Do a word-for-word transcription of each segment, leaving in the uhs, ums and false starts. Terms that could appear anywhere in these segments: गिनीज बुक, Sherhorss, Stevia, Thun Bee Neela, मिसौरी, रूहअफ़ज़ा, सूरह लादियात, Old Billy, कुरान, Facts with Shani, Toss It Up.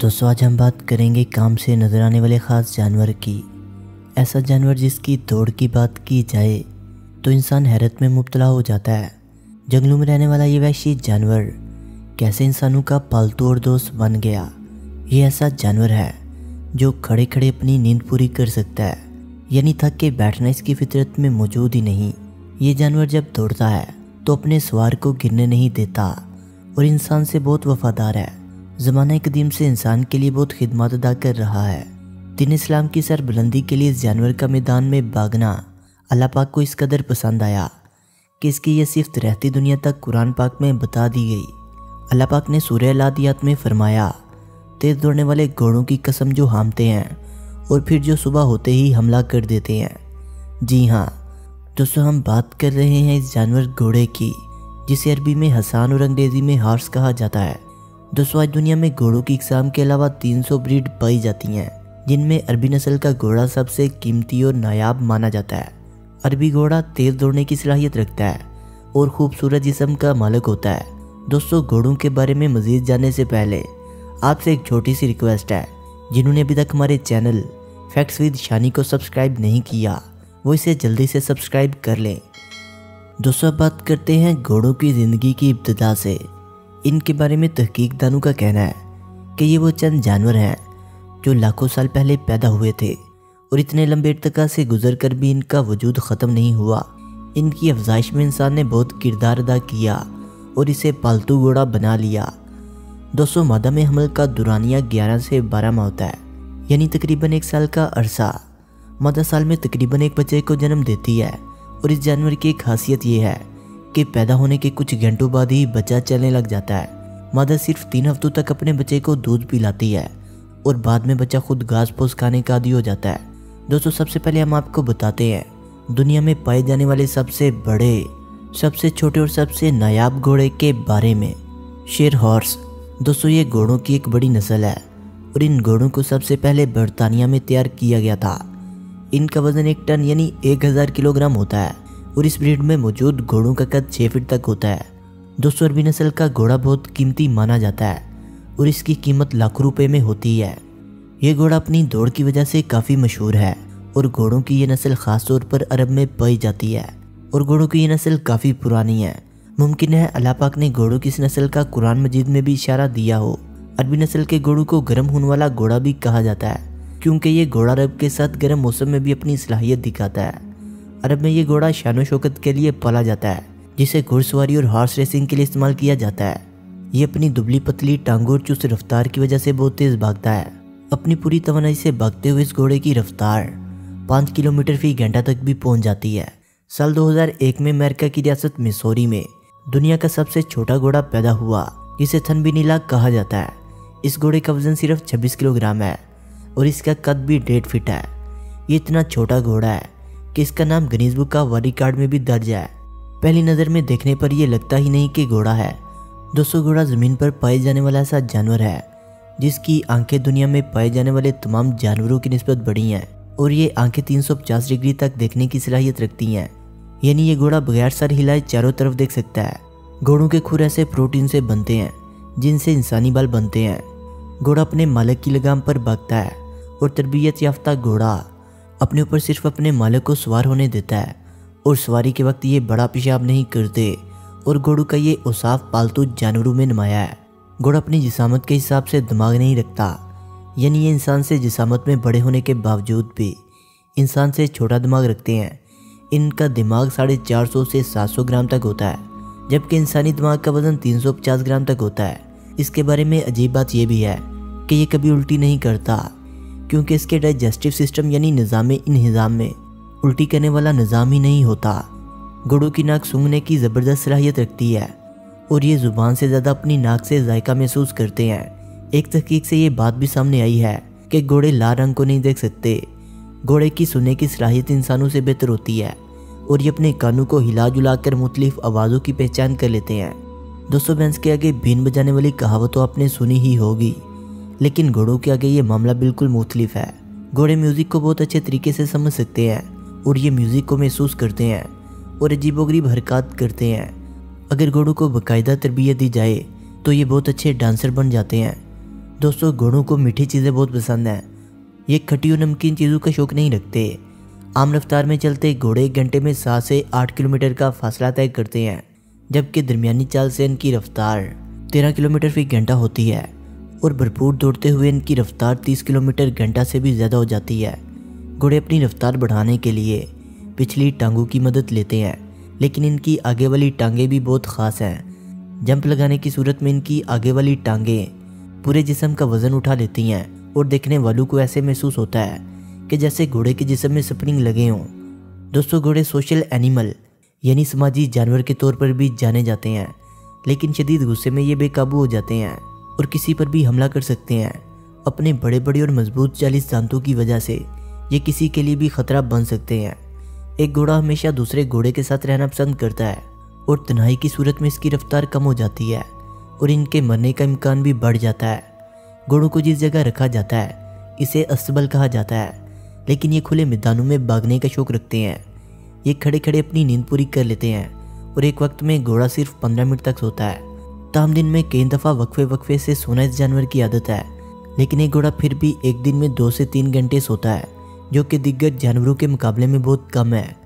दोस्तों आज हम बात करेंगे काम से नज़र आने वाले ख़ास जानवर की। ऐसा जानवर जिसकी दौड़ की बात की जाए तो इंसान हैरत में मुब्तला हो जाता है। जंगलों में रहने वाला ये वहशी जानवर कैसे इंसानों का पालतू और दोस्त बन गया। ये ऐसा जानवर है जो खड़े खड़े अपनी नींद पूरी कर सकता है, यानी थक के बैठना इसकी फितरत में मौजूद ही नहीं। ये जानवर जब दौड़ता है तो अपने सवार को गिरने नहीं देता और इंसान से बहुत वफादार है। ज़माने कदीम से इंसान के लिए बहुत खिदमत अदा कर रहा है। दीन इस्लाम की सरबुलंदी के लिए इस जानवर का मैदान में भागना अल्लाह पाक को इस कदर पसंद आया कि इसकी यह सिफ्त रहती दुनिया तक कुरान पाक में बता दी गई। अल्लाह पाक ने सूरह लादियात में फरमाया, तेज़ दौड़ने वाले घोड़ों की कसम जो हामते हैं और फिर जो सुबह होते ही हमला कर देते हैं। जी हाँ दोस्तों, हम बात कर रहे हैं इस जानवर घोड़े की, जिसे अरबी में हसान और अंग्रेज़ी में हॉर्स कहा जाता है। दोस्तों आज दुनिया में घोड़ों की इकसाम के अलावा तीन सौ ब्रीड पाई जाती हैं, जिनमें अरबी नस्ल का घोड़ा सबसे कीमती और नायाब माना जाता है। अरबी घोड़ा तेज दौड़ने की सलाहियत रखता है और खूबसूरत जिस्म का मालिक होता है। दोस्तों घोड़ों के बारे में मज़ीद जानने से पहले आपसे एक छोटी सी रिक्वेस्ट है, जिन्होंने अभी तक हमारे चैनल फैक्ट्स विद शानी को सब्सक्राइब नहीं किया वो इसे जल्दी से सब्सक्राइब कर लें। दोस्तों बात करते हैं घोड़ों की ज़िंदगी की इब्तदा से। इनके बारे में तहकीकदानों का कहना है कि ये वो चंद जानवर हैं जो लाखों साल पहले पैदा हुए थे और इतने लंबे इर्तका से गुजर कर भी इनका वजूद ख़त्म नहीं हुआ। इनकी अफजाइश में इंसान ने बहुत किरदार अदा किया और इसे पालतू घोड़ा बना लिया। दोस्तों मादा में हमल का दुरानिया ग्यारह से बारह माह होता है, यानी तकरीबन एक साल का अरसा। मादा साल में तकरीबन एक बच्चे को जन्म देती है और इस जानवर की एक खासियत ये है के पैदा होने के कुछ घंटों बाद ही बच्चा चलने लग जाता है। मादा सिर्फ तीन हफ्तों तक अपने बच्चे को दूध पिलाती है और बाद में बच्चा खुद घास फूस खाने का आदी हो जाता है। दोस्तों सबसे पहले हम आपको बताते हैं दुनिया में पाए जाने वाले सबसे बड़े, सबसे छोटे और सबसे नायाब घोड़े के बारे में। शेरहॉर्स। दोस्तों ये घोड़ों की एक बड़ी नस्ल है और इन घोड़ों को सबसे पहले बरतानिया में तैयार किया गया था। इनका वजन एक टन यानी एक हज़ार किलोग्राम होता है और इस ब्रीड में मौजूद घोड़ों का कद छः फीट तक होता है। दोस्तों अरबी नस्ल का घोड़ा बहुत कीमती माना जाता है और इसकी कीमत लाखों रुपए में होती है। ये घोड़ा अपनी दौड़ की वजह से काफ़ी मशहूर है और घोड़ों की ये नस्ल ख़ास तौर पर अरब में पाई जाती है और घोड़ों की ये नस्ल काफ़ी पुरानी है। मुमकिन है अल्लाह पाक ने घोड़ों की इस नस्ल का कुरान मजीद में भी इशारा दिया हो। अरबी नस्ल के घोड़ों को गर्म होने वाला घोड़ा भी कहा जाता है, क्योंकि ये घोड़ा अरब के साथ गर्म मौसम में भी अपनी सलाहियत दिखाता है। अरब में ये घोड़ा शानो शौकत के लिए पाला जाता है, जिसे घुड़सवारी और हॉर्स रेसिंग के लिए इस्तेमाल किया जाता है। ये अपनी दुबली पतली टांगों और चुस्त रफ्तार की वजह से बहुत तेज़ भागता है। अपनी पूरी तवानाई से भागते हुए इस घोड़े की रफ्तार पाँच किलोमीटर फी घंटा तक भी पहुंच जाती है। साल दो हज़ार एक में अमेरिका की रियासत मिसौरी में दुनिया का सबसे छोटा घोड़ा पैदा हुआ, जिसे थन बी नीला कहा जाता है। इस घोड़े का वजन सिर्फ छब्बीस किलोग्राम है और इसका कद भी डेढ़ फीट है। ये इतना छोटा घोड़ा है कि इसका नाम गिनीज बुक का वर्ल्ड रिकॉर्ड में भी दर्ज है। पहली नज़र में देखने पर यह लगता ही नहीं कि घोड़ा है। दोस्तों घोड़ा ज़मीन पर पाए जाने वाला ऐसा जानवर है जिसकी आंखें दुनिया में पाए जाने वाले तमाम जानवरों की निस्बत बड़ी हैं और ये आंखें तीन सौ पचास डिग्री तक देखने की सलाहियत रखती हैं, यानी ये घोड़ा बगैर सर हिलाए चारों तरफ देख सकता है। घोड़ों के खुर ऐसे प्रोटीन से बनते हैं जिनसे इंसानी बाल बनते हैं। घोड़ा अपने मालिक की लगाम पर भागता है और तरबियत याफ्ता घोड़ा अपने ऊपर सिर्फ अपने मालिक को सवार होने देता है और सवारी के वक्त ये बड़ा पेशाब नहीं करते और घोड़ों का ये औसाफ पालतू जानवरों में नुमाया है। घोड़ा अपनी जिसामत के हिसाब से दिमाग नहीं रखता, यानी ये इंसान से जिसामत में बड़े होने के बावजूद भी इंसान से छोटा दिमाग रखते हैं। इनका दिमाग साढ़े चार सौ से सात सौ ग्राम तक होता है, जबकि इंसानी दिमाग का वज़न तीन सौ पचास ग्राम तक होता है। इसके बारे में अजीब बात यह भी है कि ये कभी उल्टी नहीं करता, क्योंकि इसके डाइजेस्टिव सिस्टम यानी निज़ाम इन्हिज़ाम में उल्टी करने वाला निज़ाम ही नहीं होता। घोड़ों की नाक सूंघने की ज़बरदस्त सलाहियत रखती है और ये ज़ुबान से ज़्यादा अपनी नाक से जायका महसूस करते हैं। एक तहकीक से ये बात भी सामने आई है कि घोड़े लाल रंग को नहीं देख सकते। घोड़े की सुनने की सलाहियत इंसानों से बेहतर होती है और ये अपने कानों को हिला जुला कर मुख्तलिफ आवाज़ों की पहचान कर लेते हैं। दोस्तों भैंस के आगे बीन बजाने वाली कहावत तो आपने सुनी ही होगी, लेकिन घोड़ों के आगे ये मामला बिल्कुल मुख्तलिफ है। घोड़े म्यूज़िक को बहुत अच्छे तरीके से समझ सकते हैं और ये म्यूज़िक को महसूस करते हैं और अजीबोगरीब हरकत करते हैं। अगर घोड़ों को बाकायदा तरबियत दी जाए तो ये बहुत अच्छे डांसर बन जाते हैं। दोस्तों घोड़ों को मीठी चीज़ें बहुत पसंद हैं, ये खट्टी और नमकीन चीज़ों का शौक़ नहीं रखते। आम रफ्तार में चलते घोड़े एक घंटे में सात से आठ किलोमीटर का फासला तय करते हैं, जबकि दरमियानी चाल से इनकी रफ्तार तेरह किलोमीटर फी घंटा होती है और भरपूर दौड़ते हुए इनकी रफ्तार तीस किलोमीटर घंटा से भी ज़्यादा हो जाती है। घोड़े अपनी रफ्तार बढ़ाने के लिए पिछली टांगों की मदद लेते हैं, लेकिन इनकी आगे वाली टांगें भी बहुत ख़ास हैं। जंप लगाने की सूरत में इनकी आगे वाली टांगें पूरे जिस्म का वज़न उठा लेती हैं और देखने वालों को ऐसे महसूस होता है कि जैसे घोड़े के जिस्म में स्प्रिंग लगे हों। दोस्तों घोड़े सोशल एनिमल यानी समाजी जानवर के तौर पर भी जाने जाते हैं, लेकिन शदीद गुस्से में ये बेकाबू हो जाते हैं और किसी पर भी हमला कर सकते हैं। अपने बड़े बड़े और मजबूत चालीस दांतों की वजह से ये किसी के लिए भी खतरा बन सकते हैं। एक घोड़ा हमेशा दूसरे घोड़े के साथ रहना पसंद करता है और तन्हाई की सूरत में इसकी रफ्तार कम हो जाती है और इनके मरने का इम्कान भी बढ़ जाता है। घोड़ों को जिस जगह रखा जाता है इसे अस्तबल कहा जाता है, लेकिन ये खुले मैदानों में भागने का शौक़ रखते हैं। ये खड़े खड़े अपनी नींद पूरी कर लेते हैं और एक वक्त में घोड़ा सिर्फ पंद्रह मिनट तक सोता है। ताम दिन में कई दफ़ा वक्फे वक्फे से सोना इस जानवर की आदत है, लेकिन एक घोड़ा फिर भी एक दिन में दो से तीन घंटे सोता है, जो कि दिग्गज जानवरों के मुकाबले में बहुत कम है।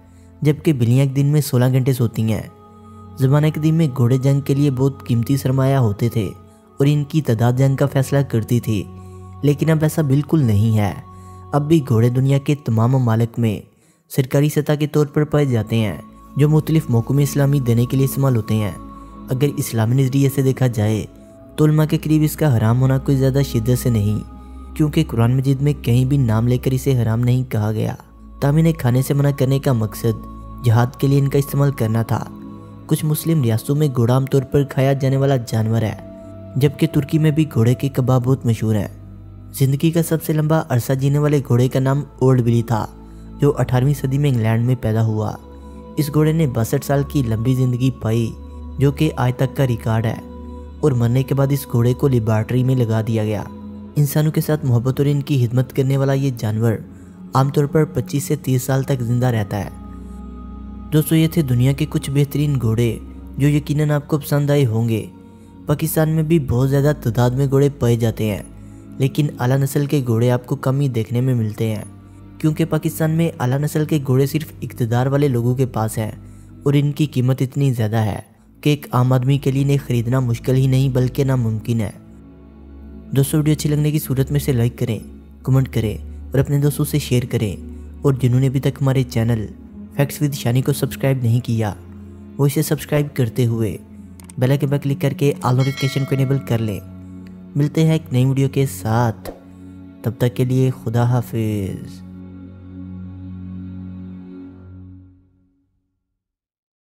जबकि बिल्लियाँ एक दिन में सोलह घंटे सोती हैं। ज़माने के दिन में घोड़े जंग के लिए बहुत कीमती सरमाया होते थे और इनकी तादाद जंग का फैसला करती थी, लेकिन अब ऐसा बिल्कुल नहीं है। अब भी घोड़े दुनिया के तमाम ममालिक में सरकारी सतह के तौर पर पाए जाते हैं, जो मुख्तलिफ मौक़ों में इस्लामी देने के लिए इस्तेमाल होते हैं। अगर इस्लामी नज़रिए से देखा जाए तो उलमा के करीब इसका हराम होना कोई ज़्यादा शिद्दत से नहीं, क्योंकि कुरान मजीद में कहीं भी नाम लेकर इसे हराम नहीं कहा गया। ताम इन्हें खाने से मना करने का मकसद जिहाद के लिए इनका इस्तेमाल करना था। कुछ मुस्लिम रियासतों में घोड़ा आमतौर पर खाया जाने वाला जानवर है, जबकि तुर्की में भी घोड़े के कबाब बहुत मशहूर हैं। ज़िंदगी का सबसे लंबा अरसा जीने वाले घोड़े का नाम ओल्ड बिली था, जो अठारहवीं सदी में इंग्लैंड में पैदा हुआ। इस घोड़े ने बासठ साल की लंबी ज़िंदगी पाई, जो कि आज तक का रिकॉर्ड है, और मरने के बाद इस घोड़े को लेबॉर्ट्री में लगा दिया गया। इंसानों के साथ मोहब्बत और इनकी हिदमत करने वाला ये जानवर आमतौर पर पच्चीस से तीस साल तक जिंदा रहता है। दोस्तों ये थे दुनिया के कुछ बेहतरीन घोड़े, जो यकीनन आपको पसंद आए होंगे। पाकिस्तान में भी बहुत ज़्यादा तादाद में घोड़े पाए जाते हैं, लेकिन आला नस्ल के घोड़े आपको कम ही देखने में मिलते हैं, क्योंकि पाकिस्तान में आला नस्ल के घोड़े सिर्फ इकतदार वाले लोगों के पास हैं और इनकी कीमत इतनी ज़्यादा है कि एक आम आदमी के लिए इन्हें ख़रीदना मुश्किल ही नहीं बल्कि नामुमकिन है। दोस्तों वीडियो अच्छी लगने की सूरत में से लाइक करें, कमेंट करें और अपने दोस्तों से शेयर करें, और जिन्होंने अभी तक हमारे चैनल फैक्ट्स विद शानी को सब्सक्राइब नहीं किया वो इसे सब्सक्राइब करते हुए बेल आइकन पर क्लिक करके ऑल नोटिफिकेशन को इनेबल कर लें। मिलते हैं एक नई वीडियो के साथ, तब तक के लिए खुदा हाफिज़।